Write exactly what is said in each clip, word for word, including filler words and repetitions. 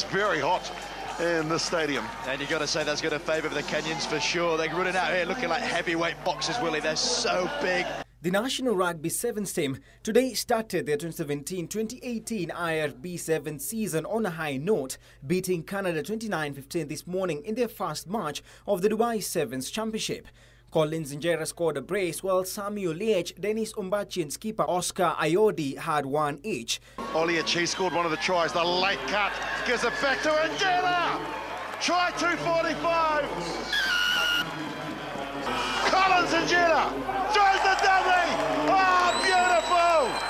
It's very hot in the stadium. And you've got to say that's going to favour the Kenyans for sure. They're running out here looking like heavyweight boxers, Willie. They're so big. The National Rugby Sevens team today started their twenty seventeen twenty eighteen I R B Sevens season on a high note, beating Canada twenty-nine fifteen this morning in their first match of the Dubai Sevens Championship. Collins Injera scored a brace, while Samuel Leach, Denis Umbachin's keeper Oscar Ayodi had one each. Oli Achi scored one of the tries. The late cut gives it back to Injera. Try two forty-five. Collins Injera throws the dummy. Oh, beautiful.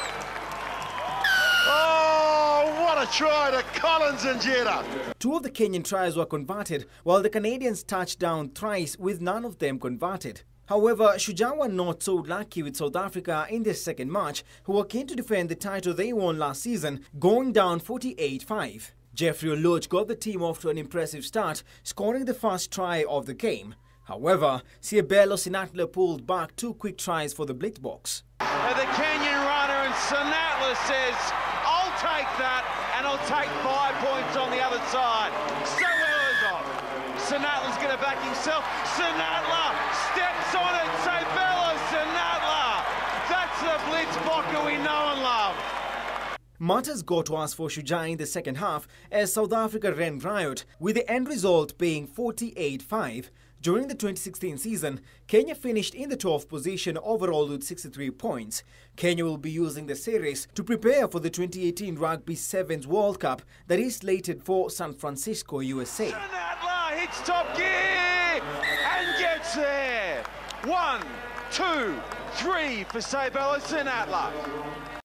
Oh, what a try to Collins Injera. Two of the Kenyan tries were converted, while the Canadians touched down thrice with none of them converted. However, Shujaa were not so lucky with South Africa in their second match, who were keen to defend the title they won last season, going down forty-eight five. Jeffrey Lodge got the team off to an impressive start, scoring the first try of the game. However, Sierbello Sinatla pulled back two quick tries for the Blitzboks. The Kenyan runner, and Sinatla says, I'll take that. And I'll take five points on the other side. So well is on. Sinatla's going to back himself. Sinatla steps on it. Sabelo Senatla. That's the Blitzbokker we know and love. Matters got worse for Shujaa in the second half as South Africa ran riot, with the end result being forty-eight five. During the twenty sixteen season, Kenya finished in the twelfth position overall with sixty-three points. Kenya will be using the series to prepare for the twenty eighteen Rugby Sevens World Cup that is slated for San Francisco, U S A. Sinatla hits top gear and gets there. One, two, three for Sabelo Sinatla.